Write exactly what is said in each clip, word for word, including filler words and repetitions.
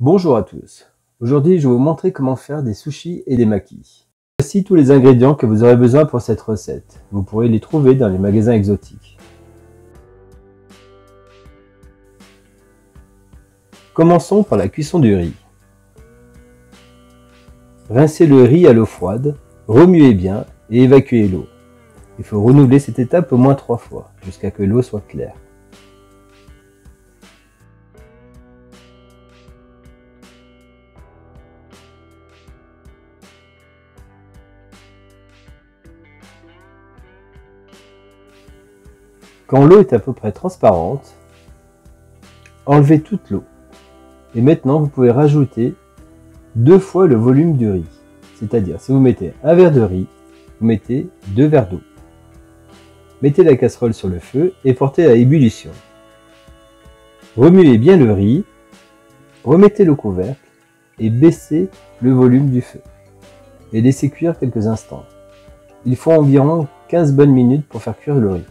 Bonjour à tous, aujourd'hui je vais vous montrer comment faire des sushis et des makis. Voici tous les ingrédients que vous aurez besoin pour cette recette, vous pourrez les trouver dans les magasins exotiques. Commençons par la cuisson du riz. Rincez le riz à l'eau froide, remuez bien et évacuez l'eau. Il faut renouveler cette étape au moins trois fois, jusqu'à que l'eau soit claire. Quand l'eau est à peu près transparente, enlevez toute l'eau. Et maintenant, vous pouvez rajouter deux fois le volume du riz. C'est-à-dire, si vous mettez un verre de riz, vous mettez deux verres d'eau. Mettez la casserole sur le feu et portez à ébullition. Remuez bien le riz, remettez le couvercle et baissez le volume du feu. Et laissez cuire quelques instants. Il faut environ quinze bonnes minutes pour faire cuire le riz.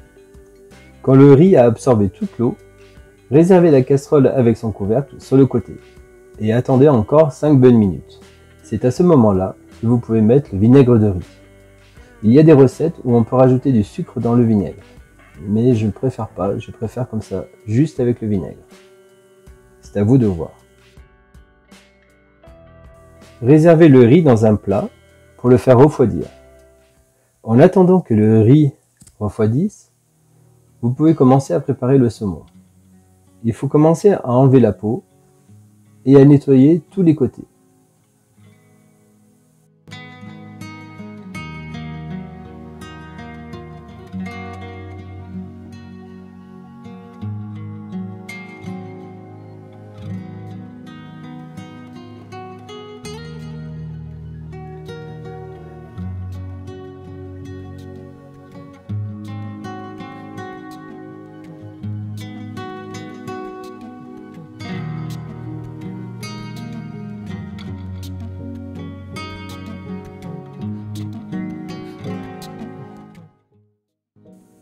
Quand le riz a absorbé toute l'eau, réservez la casserole avec son couvercle sur le côté et attendez encore cinq bonnes minutes. C'est à ce moment-là que vous pouvez mettre le vinaigre de riz. Il y a des recettes où on peut rajouter du sucre dans le vinaigre, mais je ne préfère pas, je préfère comme ça, juste avec le vinaigre. C'est à vous de voir. Réservez le riz dans un plat pour le faire refroidir. En attendant que le riz refroidisse, vous pouvez commencer à préparer le saumon. Il faut commencer à enlever la peau et à nettoyer tous les côtés.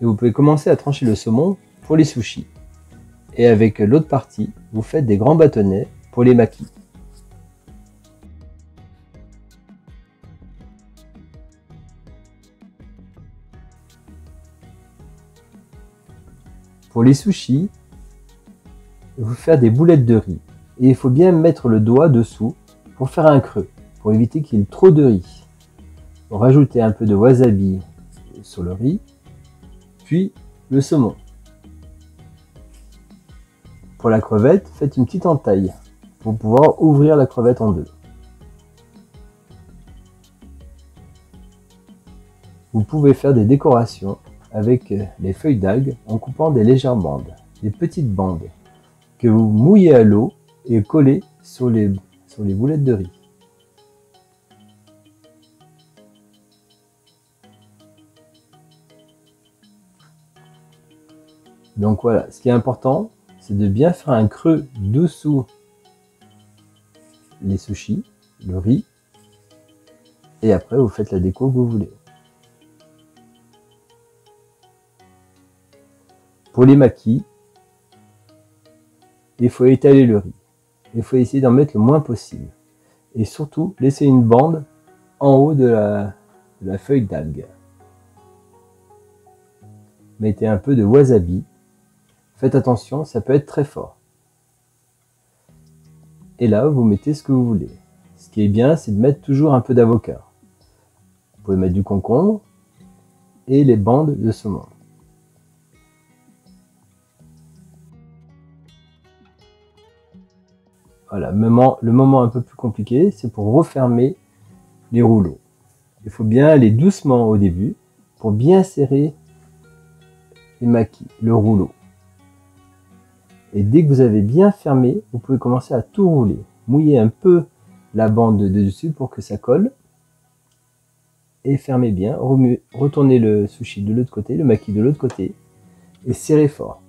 Et vous pouvez commencer à trancher le saumon pour les sushis. Et avec l'autre partie, vous faites des grands bâtonnets pour les makis. Pour les sushis, vous faites des boulettes de riz. Et il faut bien mettre le doigt dessous pour faire un creux, pour éviter qu'il y ait trop de riz. Rajoutez un peu de wasabi sur le riz. Puis le saumon. Pour la crevette, faites une petite entaille pour pouvoir ouvrir la crevette en deux. Vous pouvez faire des décorations avec les feuilles d'algues en coupant des légères bandes, des petites bandes que vous mouillez à l'eau et collez sur les, sur les boulettes de riz. Donc voilà, ce qui est important, c'est de bien faire un creux dessous les sushis, le riz, et après vous faites la déco que vous voulez. Pour les makis, il faut étaler le riz. Il faut essayer d'en mettre le moins possible. Et surtout, laisser une bande en haut de la, de la feuille d'algue. Mettez un peu de wasabi. Faites attention, ça peut être très fort. Et là, vous mettez ce que vous voulez. Ce qui est bien, c'est de mettre toujours un peu d'avocat. Vous pouvez mettre du concombre et les bandes de saumon. Voilà, le moment un peu plus compliqué, c'est pour refermer les rouleaux. Il faut bien aller doucement au début pour bien serrer les makis, le rouleau. Et dès que vous avez bien fermé, vous pouvez commencer à tout rouler. Mouillez un peu la bande de dessus pour que ça colle. Et fermez bien. Remuez, retournez le sushi de l'autre côté, le maki de l'autre côté. Et serrez fort.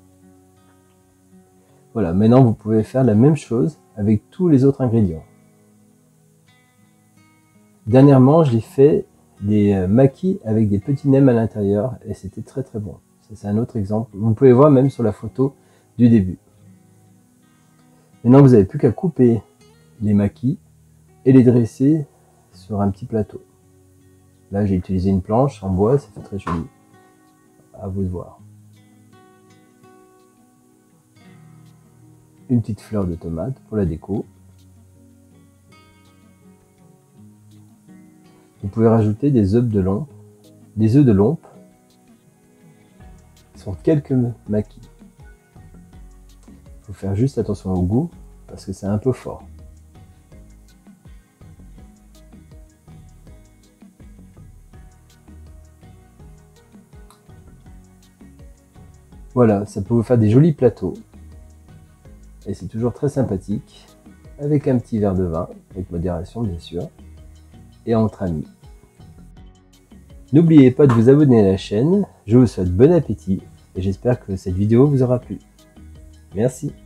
Voilà, maintenant vous pouvez faire la même chose avec tous les autres ingrédients. Dernièrement, j'ai fait des makis avec des petits nems à l'intérieur. Et c'était très très bon. C'est un autre exemple. Vous pouvez voir même sur la photo du début. Maintenant, vous n'avez plus qu'à couper les maquis et les dresser sur un petit plateau. Là, j'ai utilisé une planche en bois, ça fait très joli. À vous de voir. Une petite fleur de tomate pour la déco. Vous pouvez rajouter des œufs de lompe, des œufs de lompe sur quelques maquis. Il faut faire juste attention au goût parce que c'est un peu fort. Voilà, ça peut vous faire des jolis plateaux. Et c'est toujours très sympathique, avec un petit verre de vin, avec modération bien sûr, et entre amis. N'oubliez pas de vous abonner à la chaîne, je vous souhaite bon appétit, et j'espère que cette vidéo vous aura plu. Merci.